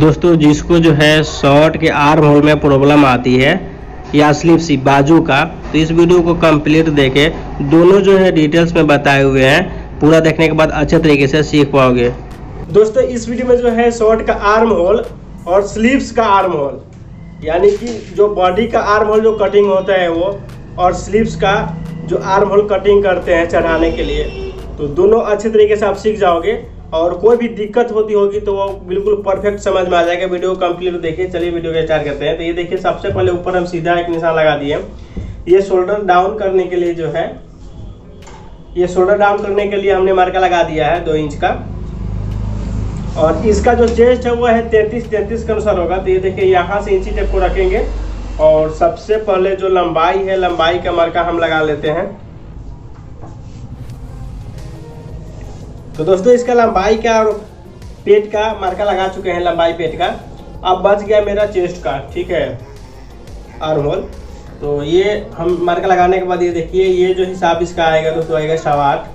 दोस्तों जिसको जो है शॉर्ट के आर्म होल में प्रॉब्लम आती है या स्लिप्स बाजू का, तो इस वीडियो को कंप्लीट देखे दोनों जो है डिटेल्स में बताए हुए हैं। पूरा देखने के बाद अच्छे तरीके से सीख पाओगे। दोस्तों इस वीडियो में जो है शॉर्ट का आर्म होल और स्लीव्स का आर्म होल, यानी कि जो बॉडी का आर्म होल जो कटिंग होता है वो, और स्लीव्स का जो आर्म होल कटिंग करते हैं चढ़ाने के लिए, तो दोनों अच्छे तरीके से आप सीख जाओगे। और कोई भी दिक्कत होती होगी तो वो बिल्कुल परफेक्ट समझ में आ जाएगा। वीडियो कंप्लीट देखिए। चलिए वीडियो का स्टार्ट करते हैं। तो ये देखिए, सबसे पहले ऊपर हम सीधा एक निशान लगा दिए। ये शोल्डर डाउन करने के लिए जो है, ये शोल्डर डाउन करने के लिए हमने मार्का लगा दिया है 2 इंच का। और इसका जो चेस्ट है वो है 33-33 के अनुसार होगा। तो ये देखिए, यहाँ से इंची टेप को रखेंगे और सबसे पहले जो लंबाई है, लंबाई का मार्का हम लगा लेते हैं। तो दोस्तों इसका लंबाई का और पेट का मार्का लगा चुके हैं, लंबाई पेट का। अब बच गया मेरा चेस्ट का, ठीक है, आर्म होल। तो ये हम मार्का लगाने के बाद ये देखिए, ये जो हिसाब इसका आएगा दोस्तों आएगा 8.25,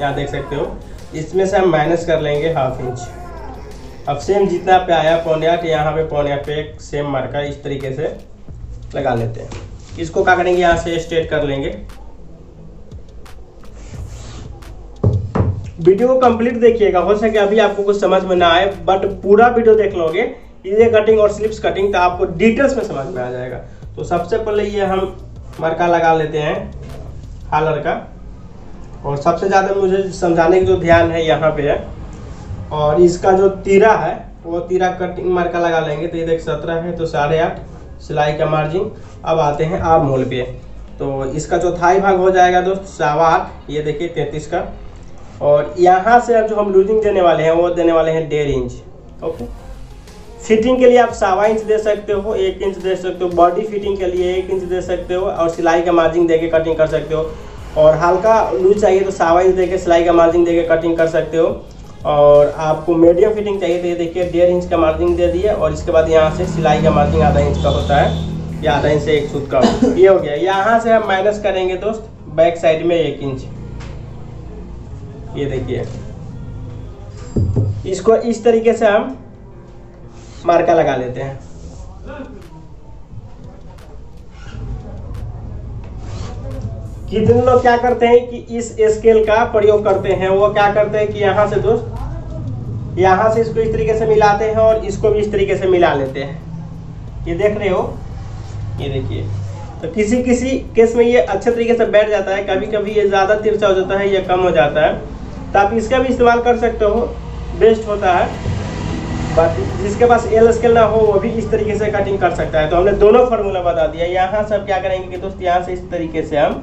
यहाँ देख सकते हो। इसमें से हम माइनस कर लेंगे 1/2 इंच। अब सेम जितना पे आया 7.25, यहाँ पे 7.25 पे सेम मार्का इस तरीके से लगा लेते हैं। इसको क्या करेंगे, यहाँ से स्ट्रेट कर लेंगे। वीडियो को कंप्लीट देखिएगा। हो सके अभी आपको कुछ समझ में ना आए, बट पूरा वीडियो देख लोगे ये कटिंग और स्लिप्स कटिंग, तो आपको डिटेल्स में समझ में आ जाएगा। तो सबसे पहले ये हम मार्का लगा लेते हैं हालर का। और सबसे ज़्यादा मुझे समझाने की जो ध्यान है यहाँ पे है। और इसका जो तीरा है वो तीरा कटिंग मार्का लगा लेंगे। तो ये देख 17 है, तो 8.5 सिलाई का मार्जिन। अब आते हैं आर्म होल पे। तो इसका चौथाई भाग हो जाएगा दोस्त 8.25, ये देखिए 33 का। और यहाँ से जो हम लूजिंग देने वाले हैं वो देने वाले हैं 1.5 इंच। ओके, फिटिंग के लिए आप 1.25 इंच दे सकते हो, 1 इंच दे सकते हो, बॉडी फिटिंग के लिए 1 इंच दे सकते हो, और सिलाई का मार्जिन दे के कटिंग कर सकते हो। और हल्का लूज चाहिए तो 1.25 इंच दे के सिलाई का मार्जिन दे के कटिंग कर सकते हो। और आपको मीडियम फिटिंग चाहिए तो ये देखिए 1.5 इंच का मार्जिन दे दिए। और इसके बाद यहाँ से सिलाई का मार्जिन 0.5 इंच का होता है, या 0.5 इंच से 1 सूत का होता है। ये हो गया। यहाँ से हम माइनस करेंगे दोस्त बैक साइड में 1 इंच। ये देखिए, इसको इस तरीके से हम मार्का लगा लेते हैं। कितने लोग क्या करते हैं कि इस स्केल का प्रयोग करते हैं, वो क्या करते हैं कि यहाँ से दोस्त, यहाँ से इसको इस तरीके से मिलाते हैं और इसको भी इस तरीके से मिला लेते हैं। ये देख रहे हो, ये देखिए। तो किसी किसी केस में ये अच्छे तरीके से बैठ जाता है, कभी कभी ये ज़्यादा तिरछा हो जाता है या कम हो जाता है, तो आप इसका भी इस्तेमाल कर सकते हो, बेस्ट होता है। बाकी जिसके पास एल स्केल ना हो वो भी इस तरीके से कटिंग कर सकता है। तो हमने दोनों फार्मूला बता दिया। यहाँ से आप क्या करेंगे कि दोस्त, यहाँ से इस तरीके से हम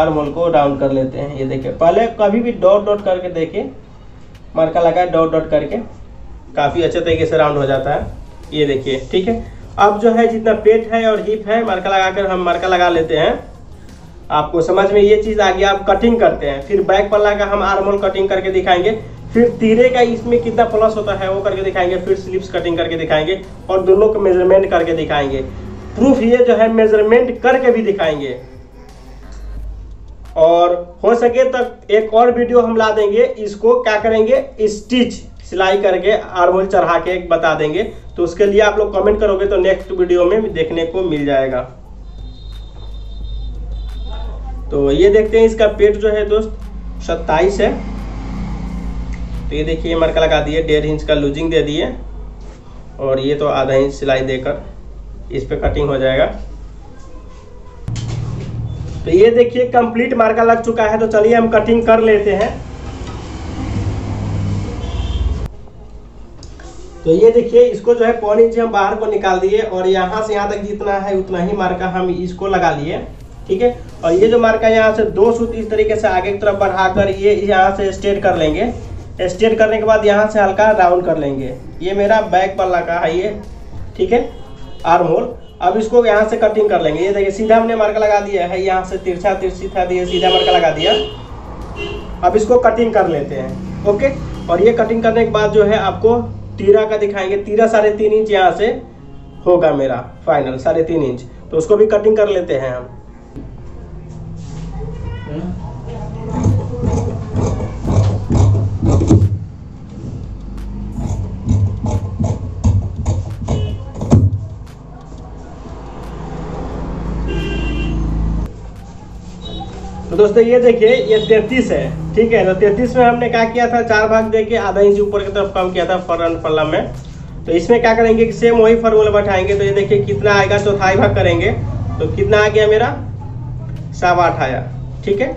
आर्म होल को राउंड कर लेते हैं। ये देखिए, पहले कभी भी डॉट डॉट करके देखिए, मार्का लगाए डॉट डॉट करके, काफ़ी अच्छे तरीके से राउंड हो जाता है। ये देखिए, ठीक है। अब जो है जितना पेट है और हिप है मार्का लगाकर हम मार्का लगा लेते हैं। आपको समझ में ये चीज़ आ गया। आप कटिंग करते हैं, फिर बैक पल्ला का हम आर्म होल कटिंग करके दिखाएंगे, फिर तीरे का इसमें कितना प्लस होता है वो करके दिखाएंगे, फिर स्लिप्स कटिंग करके दिखाएंगे, और दोनों को मेजरमेंट करके दिखाएंगे। प्रूफ ये जो है मेजरमेंट करके भी दिखाएंगे। और हो सके तक एक और वीडियो हम ला देंगे, इसको क्या करेंगे, स्टिच सिलाई करके आर्म होल चढ़ा के बता देंगे। तो उसके लिए आप लोग कमेंट करोगे तो नेक्स्ट वीडियो में देखने को मिल जाएगा। तो ये देखते हैं, इसका पेट जो है दोस्त 27 है। तो ये देखिए, मार्का लगा दिए, 1.5 इंच का लूजिंग दे दिए, और ये तो 0.5 इंच सिलाई देकर इस पर कटिंग हो जाएगा। तो ये देखिए, कंप्लीट मार्का लग चुका है। तो चलिए हम कटिंग कर लेते हैं। तो ये देखिए, इसको जो है 0.25 इंच हम बाहर को निकाल दिए, और यहाँ से यहाँ तक जितना है उतना ही मार्का हम इसको लगा लिए, ठीक है। और ये जो मार्का यहाँ से 2 सूत इस तरीके से आगे की तरफ बढ़ाकर ये यहाँ से स्ट्रेट कर लेंगे। स्ट्रेट करने के बाद यहाँ से हल्का राउंड कर लेंगे। ये मेरा बैक पल्ला का है ये, ठीक है, आर्म होल। अब इसको यहाँ से कटिंग कर लेंगे। ये देखिए, सीधा हमने मार्का लगा दिया है, यहाँ से तिरछा तिरछी था दिए, सीधा मार्का लगा दिया। अब इसको कटिंग कर लेते हैं, ओके। और ये कटिंग करने के बाद जो है आपको तीरा का दिखाएंगे। तीरा 3.5 इंच यहाँ से होगा मेरा फाइनल, 3.5 इंच। तो उसको भी कटिंग कर लेते हैं हम। तो दोस्तों ये देखिए ये 33 है, ठीक है। तो 33 में हमने क्या किया था, चार भाग देके आधा इंच ऊपर की तरफ कम किया था फरन फल्ला में। तो इसमें क्या करेंगे कि सेम वही फार्मूला बैठाएंगे। तो ये देखिए कितना आएगा, चौथाई भाग करेंगे तो कितना आ गया मेरा 8.25 आया, ठीक है।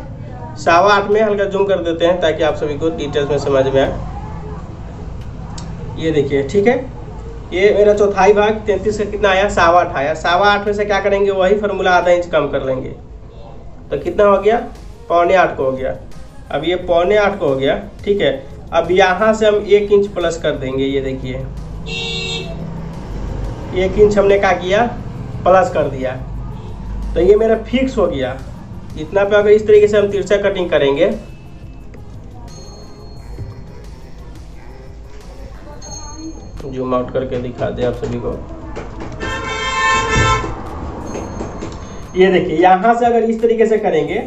8.25 में हल्का जूम कर देते हैं ताकि आप सभी को डिटेल्स में समझ में आए। ये देखिए, ठीक है, ये मेरा चौथाई भाग 33 का कितना आया 8.25 आया। 8.25 में से क्या करेंगे, वही फार्मूला आधा इंच कम कर लेंगे तो कितना हो गया 7.25 को हो गया। अब ये 7.25 को हो गया, ठीक है। अब यहाँ से हम 1 इंच प्लस कर देंगे। ये देखिए 1 इंच हमने क्या किया प्लस कर दिया, तो ये मेरा फिक्स हो गया इतना पे। अगर इस तरीके से हम तिरछा कटिंग करेंगे जूम आउट करके दिखा दे आप सभी को, ये देखिए यहाँ से अगर इस तरीके से करेंगे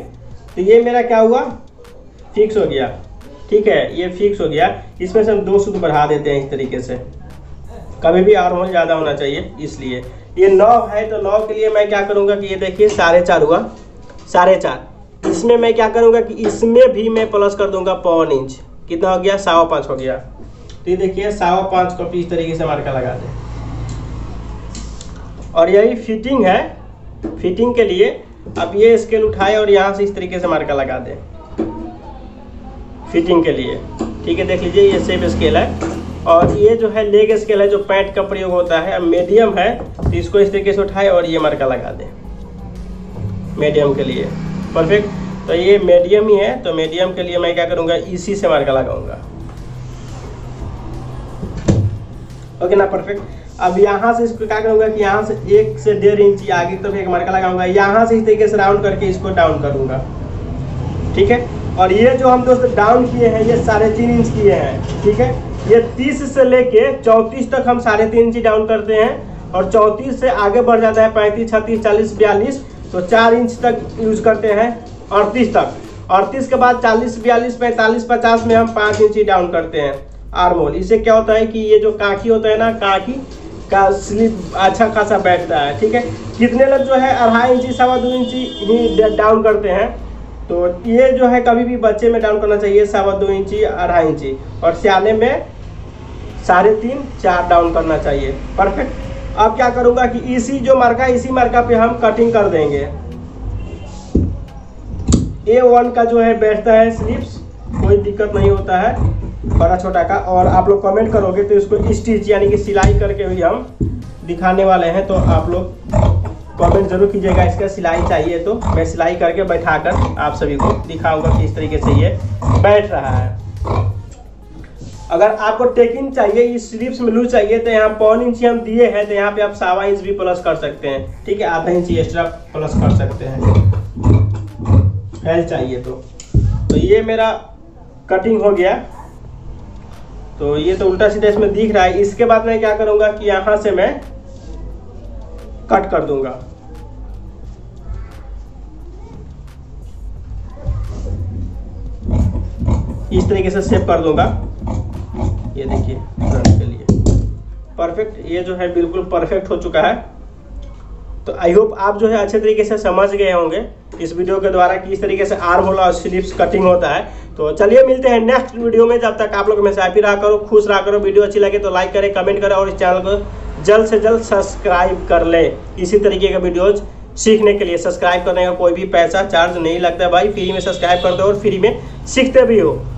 तो ये मेरा क्या हुआ फिक्स हो गया, ठीक है। ये फिक्स हो गया, इसमें से हम 2 सूत्र बढ़ा देते हैं इस तरीके से, कभी भी और ज़्यादा होना चाहिए इसलिए। ये 9 है तो 9 के लिए मैं क्या करूँगा कि ये देखिए 4.5 हुआ 4.5, इसमें मैं क्या करूँगा कि इसमें भी मैं प्लस कर दूंगा 1.25 इंच। कितना हो गया 5.25 हो गया। तो ये देखिए 5.25 को इस तरीके से मार्का लगा दें। और यही फिटिंग है, फिटिंग के लिए अब ये स्केल उठाए और यहाँ से इस तरीके से मार्का लगा दें फिटिंग के लिए, ठीक है। देख लीजिए ये सेफ स्केल है और ये जो है लेग स्केल है जो पैंट का प्रयोग होता है। अब मीडियम है तो इसको इस तरीके से उठाए और ये मार्का लगा दें मीडियम के लिए, परफेक्ट। तो ये मीडियम ही है तो मीडियम के लिए मैं क्या करूँगा इसी से मार्का लगाऊंगा, ओके ना, परफेक्ट। अब यहाँ से इसको क्या करूँगा कि यहाँ से 1 से 1.5 इंच आगे तो एक मार्का लगाऊंगा, यहाँ से इस तरीके से राउंड करके इसको डाउन करूँगा, ठीक है। और ये जो हम दोस्तों डाउन किए हैं ये 3.5 इंच किए हैं, ठीक है। ये 30 से लेके 34 तक हम 3.5 इंच डाउन करते हैं और 34 से आगे बढ़ जाता है 35, 36, 40, 42 तो 4 इंच तक यूज करते हैं 38 तक। 38 के बाद 40, 42, 45, 50 में हम 5 इंच ही डाउन करते हैं आर्म होल। इससे क्या होता है कि ये जो काकी होता है ना, काकी का स्लिप अच्छा खासा बैठता है, ठीक है। कितने लोग जो है 2.5 इंची 2.25 इंची ही डाउन करते हैं, तो ये जो है कभी भी बच्चे में डाउन करना चाहिए 2.25 इंची 2.5 इंची और सियाने में 3.5, 4 डाउन करना चाहिए, परफेक्ट। अब क्या करूँगा कि इसी जो मार्का है इसी मार्का पे हम कटिंग कर देंगे। A1 का जो है बैठता है स्लिप्स, कोई दिक्कत नहीं होता है बड़ा छोटा का। और आप लोग कमेंट करोगे तो इसको स्टिच यानी कि सिलाई करके भी हम दिखाने वाले हैं, तो आप लोग कमेंट जरूर कीजिएगा। इसका सिलाई चाहिए तो मैं सिलाई करके बैठा कर आप सभी को दिखाऊंगा कि इस तरीके से ये बैठ रहा है। अगर आपको टेकिंग चाहिए, इस स्लिप्स में लूज चाहिए तो यहाँ 1.25 इंच हम दिए हैं, तो यहाँ पे आप 1.25 इंच भी प्लस कर सकते हैं, ठीक है। 0.5 इंच एक्स्ट्रा प्लस कर सकते हैं फैल चाहिए तो ये मेरा कटिंग हो गया। तो ये तो उल्टा सीधा इसमें दिख रहा है। इसके बाद मैं क्या करूँगा कि यहाँ से मैं कट कर दूंगा, इस तरीके से सेव कर दूंगा। ये देखिए फ्रंट के लिए परफेक्ट, ये जो है बिल्कुल परफेक्ट हो चुका है। तो आई होप आप जो है अच्छे तरीके से समझ गए होंगे इस वीडियो के द्वारा कि इस तरीके से आर्म होल और स्लीव्स कटिंग होता है। तो चलिए मिलते हैं नेक्स्ट वीडियो में। जब तक आप लोग हमेशा हैप्पी रहा करो, खुश रहा करो। वीडियो अच्छी लगे तो लाइक करें, कमेंट करें और इस चैनल को जल्द से जल्द सब्सक्राइब कर ले। इसी तरीके का वीडियोज सीखने के लिए सब्सक्राइब करने का कोई भी पैसा चार्ज नहीं लगता भाई, फ्री में सब्सक्राइब करते हो और फ्री में सीखते भी हो।